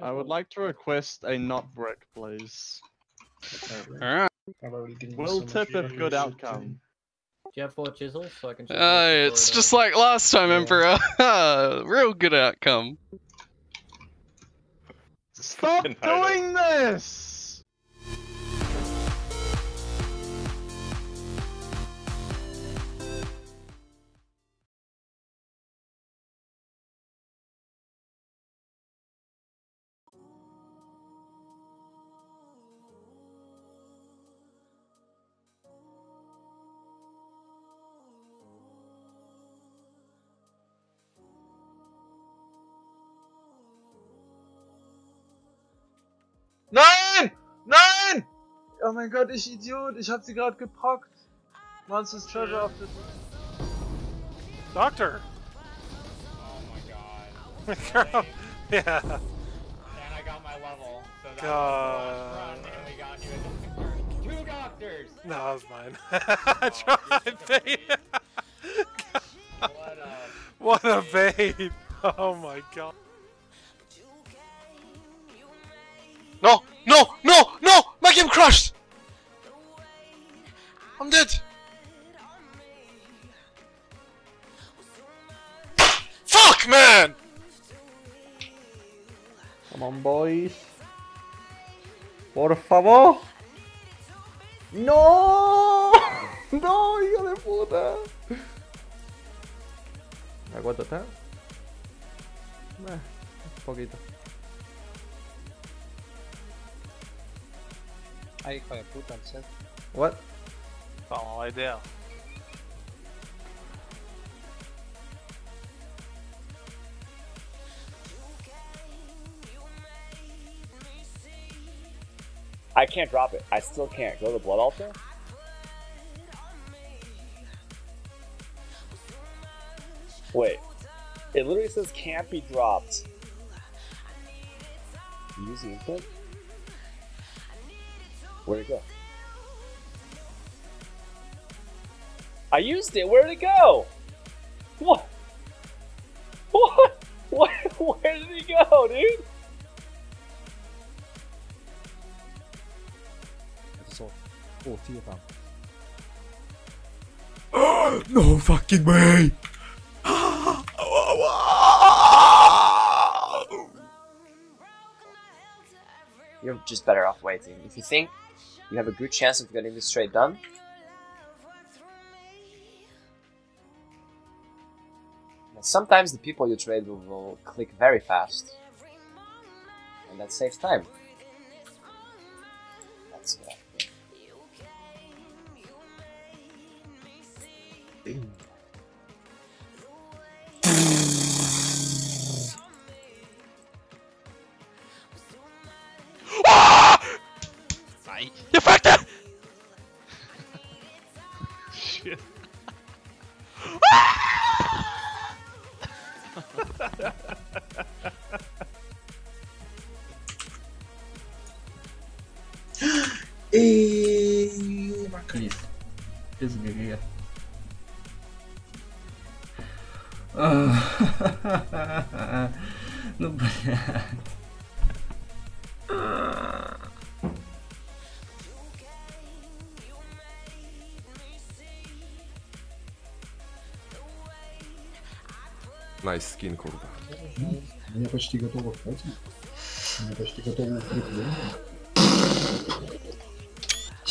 I would like to request a not brick, please. Alright. Will tip if good outcome. Do you have 4 chisels so I can... it's just like last time, Emperor. Real good outcome. Stop doing this! Nein! Nein! Oh mein Gott, ich Idiot, ich hab sie gerade geprockt. Monster's Treasure auf der... Doctor! Oh my god. Girl, yeah. And I got my level, so that was the last run, and we got you as 2 doctors! No, that was mine. I tried, babe! What a babe! Oh my god. No! No! No! No! My game crashed! I'm dead! Fuck, man! Come on, boys. Por favor! No! No, hijo de puta! ¿A cuánto está? Un poquito. How you call it poop on set? What? Follow idea. I can't drop it. I still can't. Go to the blood altar? Wait. It literally says can't be dropped. Use the input? Where'd it go? I used it! Where'd it go? What? What? What? Where did it go, dude? No fucking way! You're just better off waiting. If you think you have a good chance of getting this trade done. And sometimes the people you trade will click very fast. And that saves time. That's good. You fucked up! Shit. Desliga. Ну бля. Nice skin, kurwa. Мне почти готово к этому. Мне почти готово к прикреплению.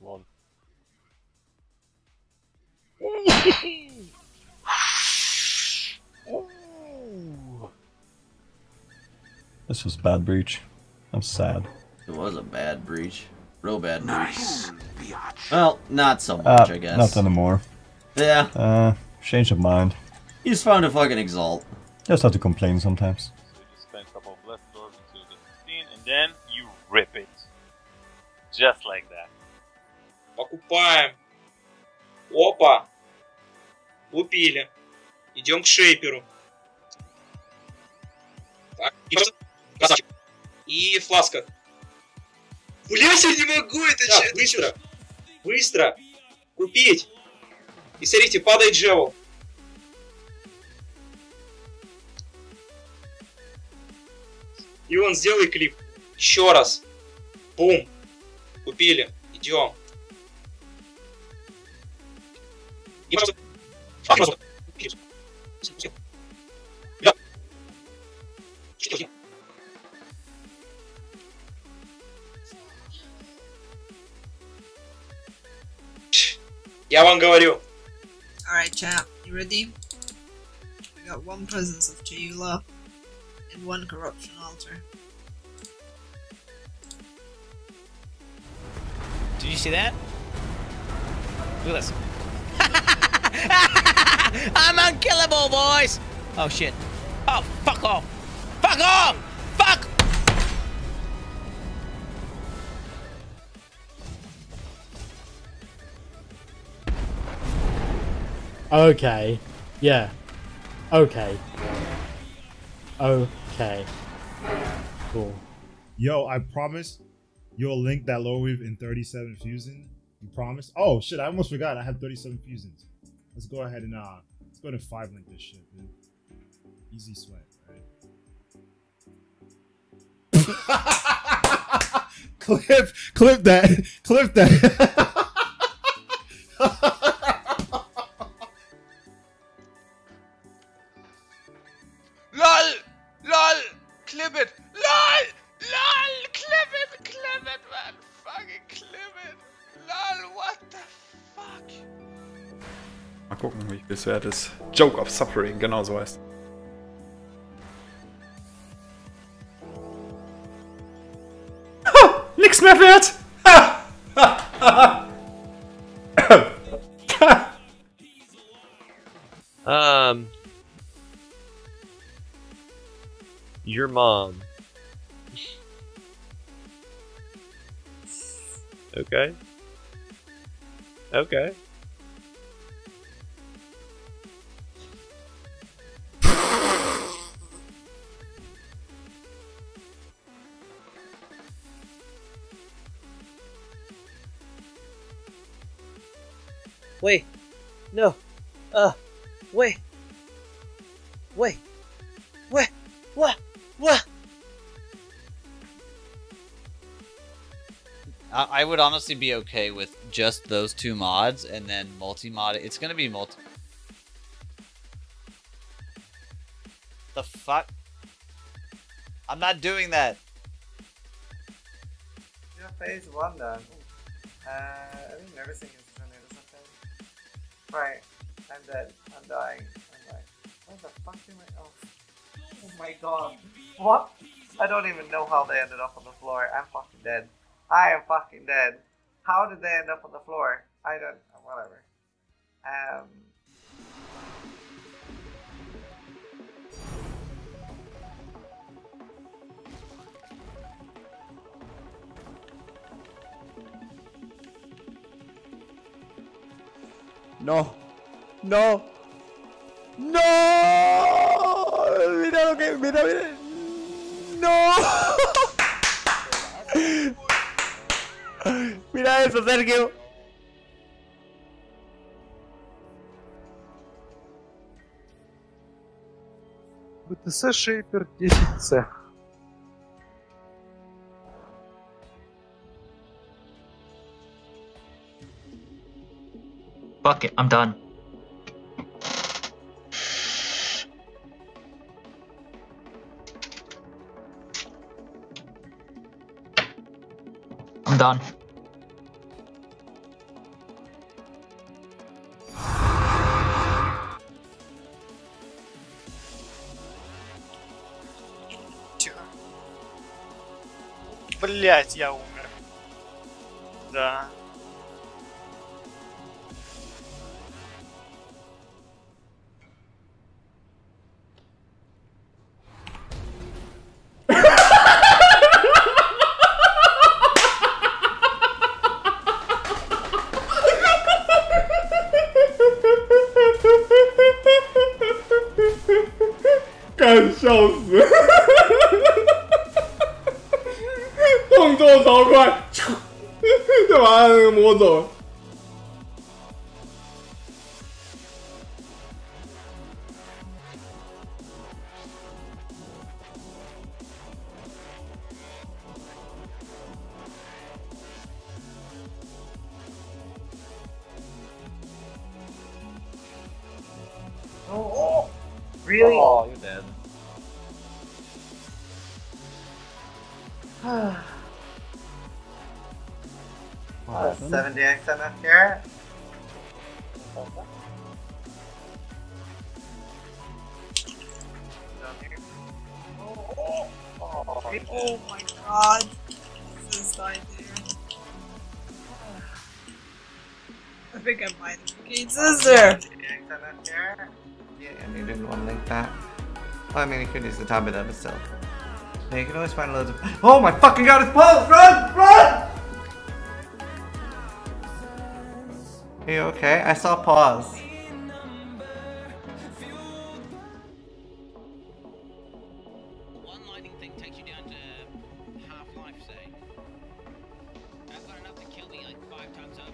1. This was bad breach. I'm sad. It was a bad breach. Real bad breach. Well, not so much, I guess. Not anymore. Yeah. Change of mind. You just found a fucking exalt. Just have to complain sometimes. absorbed into the machine, and then you rip it. Just like that. Покупаем. Опа. Купили. Идем к шейперу. Так, красавчик. И фласка. Блять, я не могу это читать. Быстро. Быстро. Купить. И смотрите, падает джевел. И он сделает клип. Еще раз. Бум. Купили. Идем. И просто... Я вам говорю. Alright, chat, you ready? We got one presence of Chayula and one corruption altar. Did you see that? Look at this. I'm unkillable, boys! Oh shit. Oh, fuck off! Fuck off! Fuck! Okay. Yeah. Okay. Okay. Cool. Yo, I promise you'll link that low weave in 37 fusing. You promise? Oh shit, I almost forgot. I have 37 fusings. Let's go ahead and let's go to 5-link this shit, dude. Easy sweat, right? clip that, clip that. LOL, LOL, clip it, LOL, LOL, clip it, man, fucking clip it, LOL, what the fuck? Mal gucken, wie bisher ist. Joke of Suffering, genau so heißt. Nix mehr wert! Your mom. Okay. Okay. Wait, no, wait, what? I would honestly be okay with just those two mods and then multi-mod. It's gonna be multi. The fuck? I'm not doing that. Your phase one done. I think everything is. Right, I'm dead. I'm dying. I'm like, what the fuck am I? Oh my god. What? I don't even know how they ended up on the floor. I'm fucking dead. I am fucking dead. How did they end up on the floor? I don't know. Whatever. No, no, no! Mira lo que, mira, mira, no! Mira eso, Sergio. БТС Шейпер 10C. Fuck it, I'm done. I'm done. Блять, я умер. Да. 笑死！动作超快，就把他那个摸走了。Oh, really? Oh, you're dead. What 70x MF here. Oh my god. This is died there. I think I might have gained scissor. Yeah, and you didn't want to link that. Well, I mean, you could use the tab of that itself. Yeah, you can always find loads of. Oh my fucking god, it's Pulse! Run! Run! Are you okay? I saw Pause. One lightning thing takes you down to half life, say. That's not enough to kill me like 5 times over.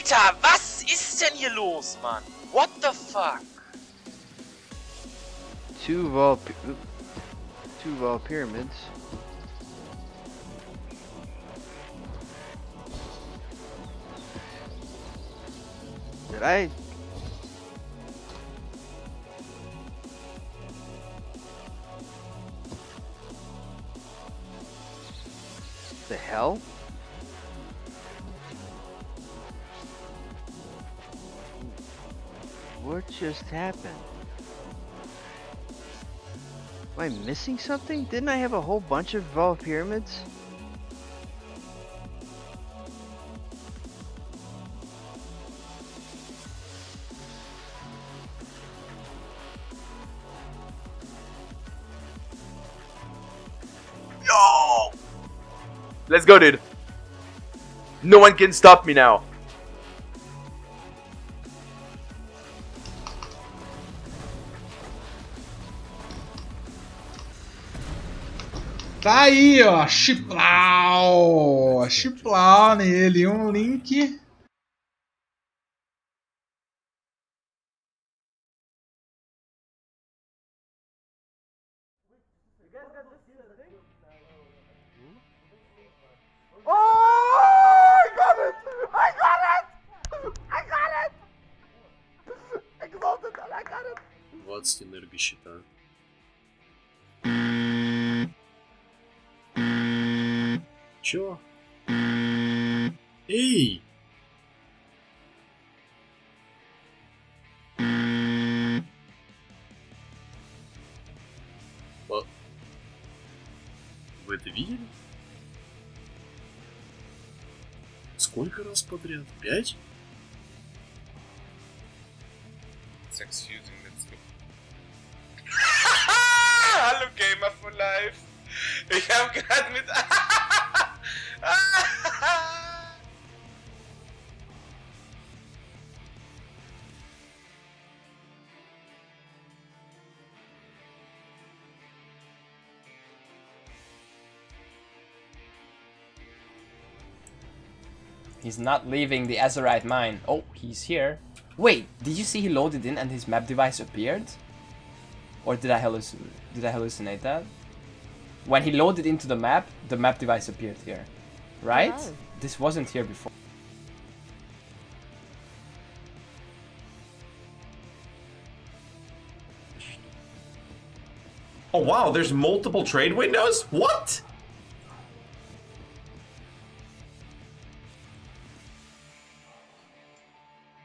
Alter, was ist denn hier los, Mann? What the fuck? 2 Vol pyramids. Did I? The hell? What just happened? Am I missing something? Didn't I have a whole bunch of Vol pyramids? No! Let's go, dude. No one can stop me now. Tá aí, ó, chiplau, chiplau nele, link. Oh, I got it! I got it! I got it! Exalted, I got it! 20 энергии счета. Чё? Эй! Вы это видели? Сколько раз подряд? 5? Hallo GamerForLife! Ich hab grad mit... He's not leaving the Azerite mine. Oh, he's here. Wait, did you see he loaded in and his map device appeared? Or did I hallucinate that? When he loaded into the map device appeared here. Right? Oh. This wasn't here before. Oh wow, there's multiple trade windows? What?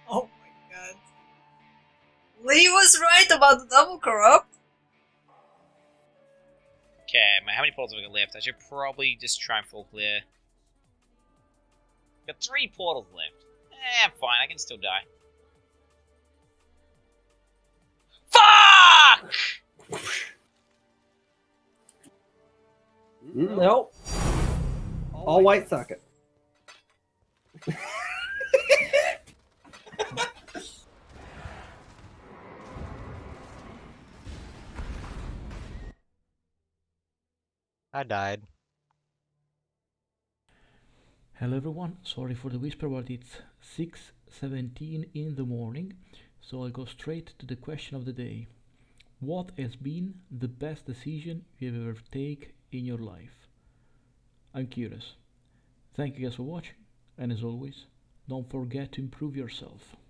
Oh my god. Lee was right about the double corrupt. Okay, how many portals have I got left? I should probably just try and full clear. Got 3 portals left. Eh, fine, I can still die. Fuck! Nope. All white socket. I died. Hello everyone, sorry for the whisper, but it's 6:17 in the morning, so I'll go straight to the question of the day. What has been the best decision you've ever taken in your life? I'm curious. Thank you guys for watching, and as always, don't forget to improve yourself.